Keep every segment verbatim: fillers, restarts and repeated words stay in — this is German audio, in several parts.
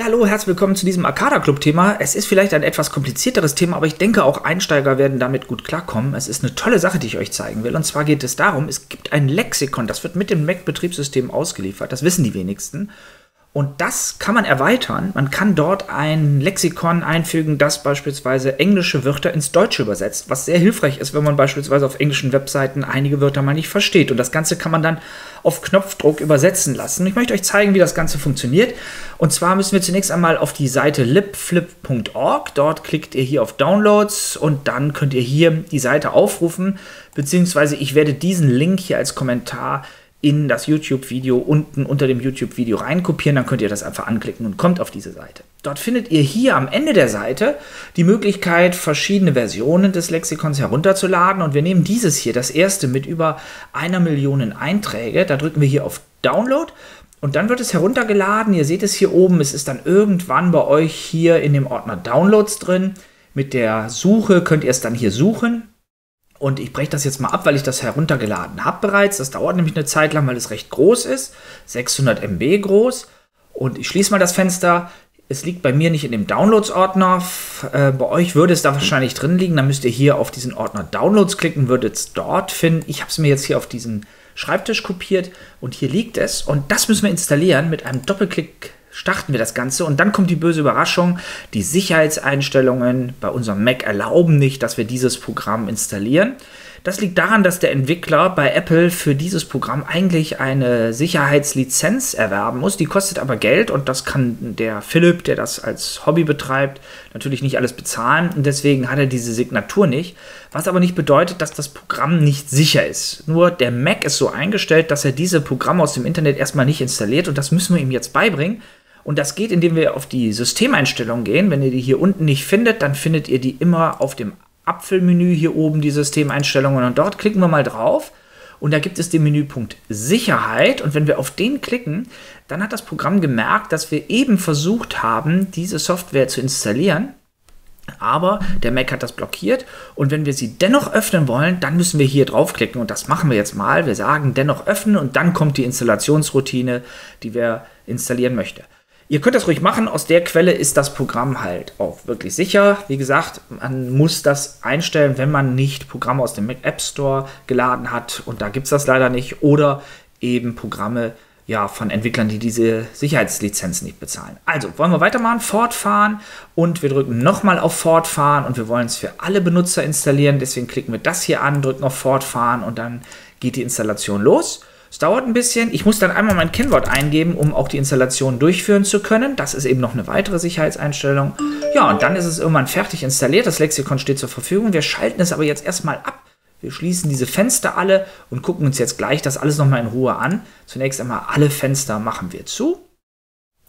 Ja, hallo, herzlich willkommen zu diesem Arcada Club Thema. Es ist vielleicht ein etwas komplizierteres Thema, aber ich denke auch Einsteiger werden damit gut klarkommen. Es ist eine tolle Sache, die ich euch zeigen will. Und zwar geht es darum, es gibt ein Lexikon, das wird mit dem Mac-Betriebssystem ausgeliefert. Das wissen die wenigsten. Und das kann man erweitern. Man kann dort ein Lexikon einfügen, das beispielsweise englische Wörter ins Deutsche übersetzt, was sehr hilfreich ist, wenn man beispielsweise auf englischen Webseiten einige Wörter mal nicht versteht. Und das Ganze kann man dann auf Knopfdruck übersetzen lassen. Ich möchte euch zeigen, wie das Ganze funktioniert. Und zwar müssen wir zunächst einmal auf die Seite lip flip punkt org. Dort klickt ihr hier auf Downloads und dann könnt ihr hier die Seite aufrufen, beziehungsweise ich werde diesen Link hier als Kommentar in das YouTube-Video unten unter dem YouTube-Video reinkopieren, dann könnt ihr das einfach anklicken und kommt auf diese Seite. Dort findet ihr hier am Ende der Seite die Möglichkeit, verschiedene Versionen des Lexikons herunterzuladen und wir nehmen dieses hier, das erste mit über einer Million Einträge, da drücken wir hier auf Download und dann wird es heruntergeladen, ihr seht es hier oben, es ist dann irgendwann bei euch hier in dem Ordner Downloads drin, mit der Suche könnt ihr es dann hier suchen. Und ich breche das jetzt mal ab, weil ich das heruntergeladen habe bereits. Das dauert nämlich eine Zeit lang, weil es recht groß ist. sechshundert Megabyte groß. Und ich schließe mal das Fenster. Es liegt bei mir nicht in dem Downloads-Ordner. Äh, bei euch würde es da wahrscheinlich drin liegen. Dann müsst ihr hier auf diesen Ordner Downloads klicken, würdet es dort finden. Ich habe es mir jetzt hier auf diesen Schreibtisch kopiert. Und hier liegt es. Und das müssen wir installieren. Mit einem Doppelklick starten wir das Ganze und dann kommt die böse Überraschung, die Sicherheitseinstellungen bei unserem Mac erlauben nicht, dass wir dieses Programm installieren. Das liegt daran, dass der Entwickler bei Apple für dieses Programm eigentlich eine Sicherheitslizenz erwerben muss. Die kostet aber Geld und das kann der Philipp, der das als Hobby betreibt, natürlich nicht alles bezahlen. Und deswegen hat er diese Signatur nicht, was aber nicht bedeutet, dass das Programm nicht sicher ist. Nur der Mac ist so eingestellt, dass er diese Programme aus dem Internet erstmal nicht installiert und das müssen wir ihm jetzt beibringen. Und das geht, indem wir auf die Systemeinstellungen gehen. Wenn ihr die hier unten nicht findet, dann findet ihr die immer auf dem Apfelmenü hier oben, die Systemeinstellungen. Und dort klicken wir mal drauf. Und da gibt es den Menüpunkt Sicherheit. Und wenn wir auf den klicken, dann hat das Programm gemerkt, dass wir eben versucht haben, diese Software zu installieren. Aber der Mac hat das blockiert und wenn wir sie dennoch öffnen wollen, dann müssen wir hier draufklicken und das machen wir jetzt mal. Wir sagen dennoch öffnen und dann kommt die Installationsroutine, die wir installieren möchten. Ihr könnt das ruhig machen, aus der Quelle ist das Programm halt auch wirklich sicher. Wie gesagt, man muss das einstellen, wenn man nicht Programme aus dem Mac App Store geladen hat und da gibt es das leider nicht oder eben Programme ja, von Entwicklern, die diese Sicherheitslizenz nicht bezahlen. Also, wollen wir weitermachen, fortfahren und wir drücken nochmal auf Fortfahren und wir wollen es für alle Benutzer installieren, deswegen klicken wir das hier an, drücken auf Fortfahren und dann geht die Installation los. Es dauert ein bisschen, ich muss dann einmal mein Kennwort eingeben, um auch die Installation durchführen zu können. Das ist eben noch eine weitere Sicherheitseinstellung. Ja, und dann ist es irgendwann fertig installiert, das Lexikon steht zur Verfügung, wir schalten es aber jetzt erstmal ab. Wir schließen diese Fenster alle und gucken uns jetzt gleich das alles nochmal in Ruhe an. Zunächst einmal alle Fenster machen wir zu.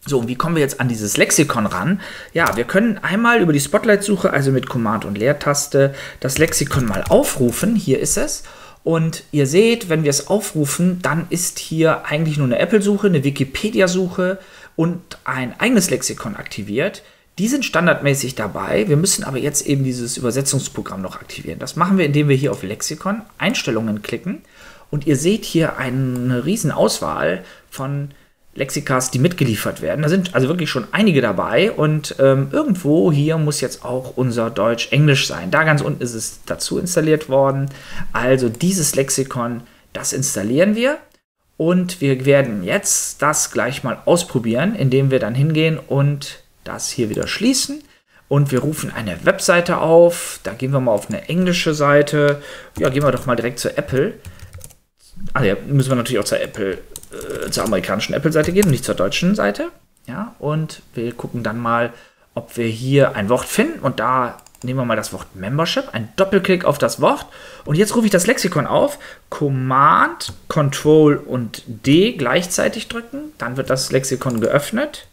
So, und wie kommen wir jetzt an dieses Lexikon ran? Ja, wir können einmal über die Spotlight-Suche, also mit Command- und Leertaste, das Lexikon mal aufrufen. Hier ist es. Und ihr seht, wenn wir es aufrufen, dann ist hier eigentlich nur eine Apple-Suche, eine Wikipedia-Suche und ein eigenes Lexikon aktiviert. Die sind standardmäßig dabei, wir müssen aber jetzt eben dieses Übersetzungsprogramm noch aktivieren. Das machen wir, indem wir hier auf Lexikon, Einstellungen klicken und ihr seht hier eine riesen Auswahl von Lexikas, die mitgeliefert werden. Da sind also wirklich schon einige dabei und ähm, irgendwo hier muss jetzt auch unser Deutsch-Englisch sein. Da ganz unten ist es dazu installiert worden, also dieses Lexikon, das installieren wir. Und wir werden jetzt das gleich mal ausprobieren, indem wir dann hingehen und das hier wieder schließen und wir rufen eine Webseite auf, da gehen wir mal auf eine englische Seite, ja, gehen wir doch mal direkt zu Apple, also ja, müssen wir natürlich auch zur Apple, äh, zur amerikanischen Apple-Seite gehen, nicht zur deutschen Seite, ja, und wir gucken dann mal, ob wir hier ein Wort finden und da nehmen wir mal das Wort Membership, ein Doppelklick auf das Wort und jetzt rufe ich das Lexikon auf, Command, Control und D gleichzeitig drücken, dann wird das Lexikon geöffnet.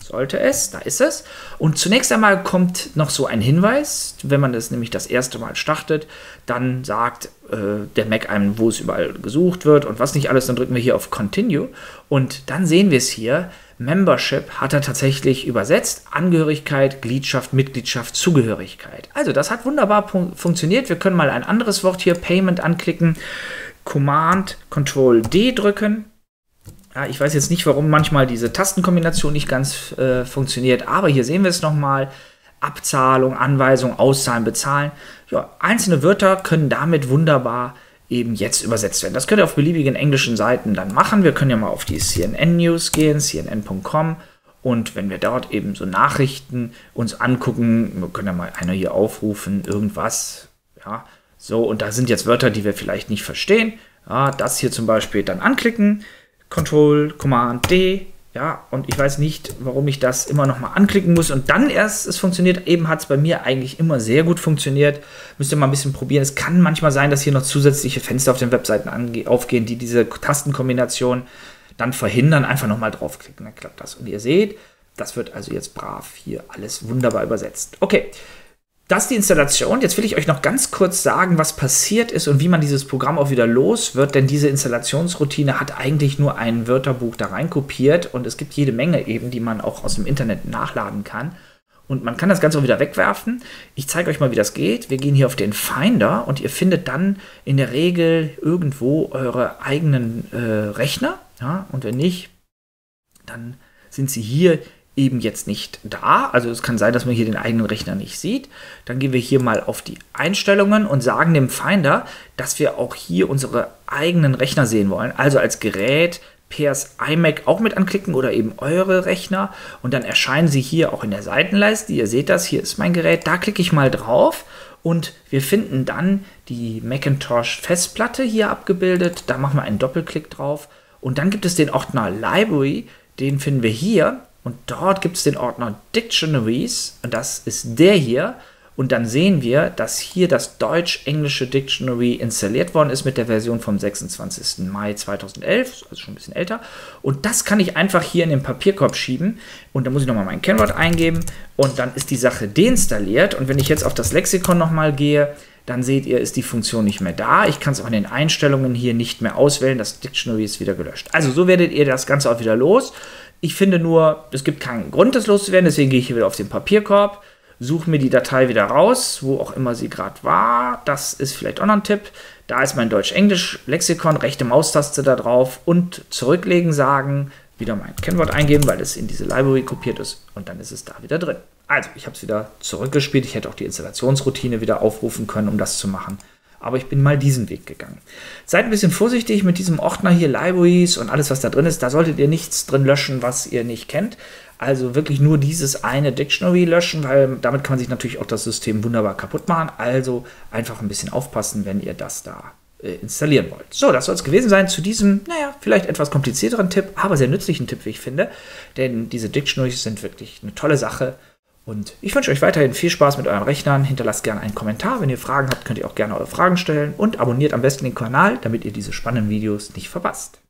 Sollte es, da ist es. Und zunächst einmal kommt noch so ein Hinweis, wenn man das nämlich das erste Mal startet, dann sagt äh, der Mac einem, wo es überall gesucht wird und was nicht alles, dann drücken wir hier auf Continue und dann sehen wir es hier, Membership hat er tatsächlich übersetzt, Angehörigkeit, Gliedschaft, Mitgliedschaft, Zugehörigkeit. Also das hat wunderbar funktioniert, wir können mal ein anderes Wort hier, Payment, anklicken, Command, Control D drücken. Ja, ich weiß jetzt nicht, warum manchmal diese Tastenkombination nicht ganz äh, funktioniert, aber hier sehen wir es nochmal. Abzahlung, Anweisung, Auszahlen, Bezahlen. Ja, einzelne Wörter können damit wunderbar eben jetzt übersetzt werden. Das könnt ihr auf beliebigen englischen Seiten dann machen. Wir können ja mal auf die C N N News gehen, C N N Punkt com. Und wenn wir dort eben so Nachrichten uns angucken, wir können ja mal einer hier aufrufen, irgendwas. Ja, so, und da sind jetzt Wörter, die wir vielleicht nicht verstehen. Ja, das hier zum Beispiel dann anklicken. Control, Command, D. Ja, und ich weiß nicht, warum ich das immer nochmal anklicken muss und dann erst es funktioniert. Eben hat es bei mir eigentlich immer sehr gut funktioniert. Müsst ihr mal ein bisschen probieren. Es kann manchmal sein, dass hier noch zusätzliche Fenster auf den Webseiten aufgehen, die diese Tastenkombination dann verhindern. Einfach nochmal draufklicken, dann klappt das. Und ihr seht, das wird also jetzt brav hier alles wunderbar übersetzt. Okay, das ist die Installation. Jetzt will ich euch noch ganz kurz sagen, was passiert ist und wie man dieses Programm auch wieder los wird, denn diese Installationsroutine hat eigentlich nur ein Wörterbuch da reinkopiert und es gibt jede Menge eben, die man auch aus dem Internet nachladen kann und man kann das Ganze auch wieder wegwerfen. Ich zeige euch mal, wie das geht. Wir gehen hier auf den Finder und ihr findet dann in der Regel irgendwo eure eigenen äh, Rechner, ja, und wenn nicht, dann sind sie hier eben jetzt nicht da, also es kann sein, dass man hier den eigenen Rechner nicht sieht. Dann gehen wir hier mal auf die Einstellungen und sagen dem Finder, dass wir auch hier unsere eigenen Rechner sehen wollen, also als Gerät, P S iMac auch mit anklicken oder eben eure Rechner und dann erscheinen sie hier auch in der Seitenleiste, ihr seht das, hier ist mein Gerät, da klicke ich mal drauf und wir finden dann die Macintosh-Festplatte hier abgebildet, da machen wir einen Doppelklick drauf und dann gibt es den Ordner Library, den finden wir hier. Und dort gibt es den Ordner Dictionaries und das ist der hier. Und dann sehen wir, dass hier das deutsch-englische Dictionary installiert worden ist mit der Version vom sechsundzwanzigsten Mai zweitausendelf, also schon ein bisschen älter. Und das kann ich einfach hier in den Papierkorb schieben und dann muss ich nochmal mein Kennwort eingeben und dann ist die Sache deinstalliert. Und wenn ich jetzt auf das Lexikon nochmal gehe, dann seht ihr, ist die Funktion nicht mehr da. Ich kann es auch in den Einstellungen hier nicht mehr auswählen, das Dictionary ist wieder gelöscht. Also so werdet ihr das Ganze auch wieder los. Ich finde nur, es gibt keinen Grund, das loszuwerden, deswegen gehe ich hier wieder auf den Papierkorb, suche mir die Datei wieder raus, wo auch immer sie gerade war. Das ist vielleicht auch noch ein Tipp. Da ist mein Deutsch-Englisch-Lexikon, rechte Maustaste da drauf und zurücklegen sagen, wieder mein Kennwort eingeben, weil es in diese Library kopiert ist und dann ist es da wieder drin. Also, ich habe es wieder zurückgespielt. Ich hätte auch die Installationsroutine wieder aufrufen können, um das zu machen. Aber ich bin mal diesen Weg gegangen. Seid ein bisschen vorsichtig mit diesem Ordner hier, Libraries und alles, was da drin ist. Da solltet ihr nichts drin löschen, was ihr nicht kennt. Also wirklich nur dieses eine Dictionary löschen, weil damit kann man sich natürlich auch das System wunderbar kaputt machen. Also einfach ein bisschen aufpassen, wenn ihr das da äh, installieren wollt. So, das soll es gewesen sein zu diesem, naja, vielleicht etwas komplizierteren Tipp, aber sehr nützlichen Tipp, wie ich finde. Denn diese Dictionaries sind wirklich eine tolle Sache. Und ich wünsche euch weiterhin viel Spaß mit euren Rechnern. Hinterlasst gerne einen Kommentar. Wenn ihr Fragen habt, könnt ihr auch gerne eure Fragen stellen. Und abonniert am besten den Kanal, damit ihr diese spannenden Videos nicht verpasst.